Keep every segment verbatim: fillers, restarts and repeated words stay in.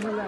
Shouldn't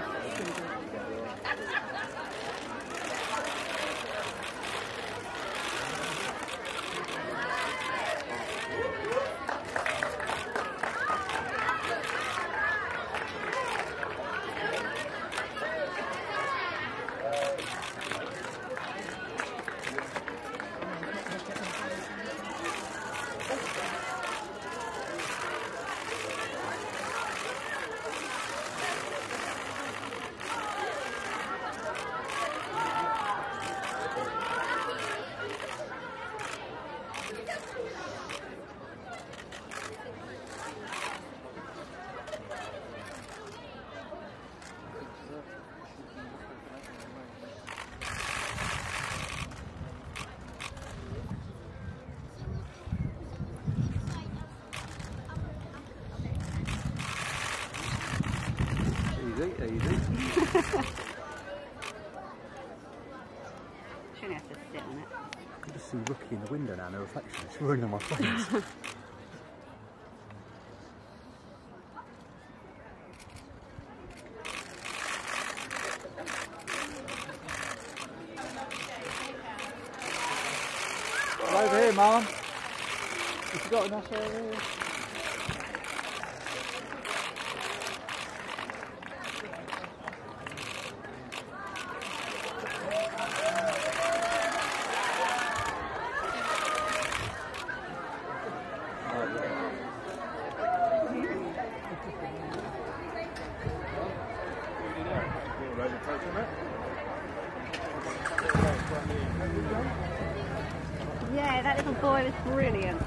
have to sit on it. I can just see Rookie in the window now, no reflection. It's ruining my face. Right over here, Mom. You've got enough over here. Yeah, that little boy was brilliant.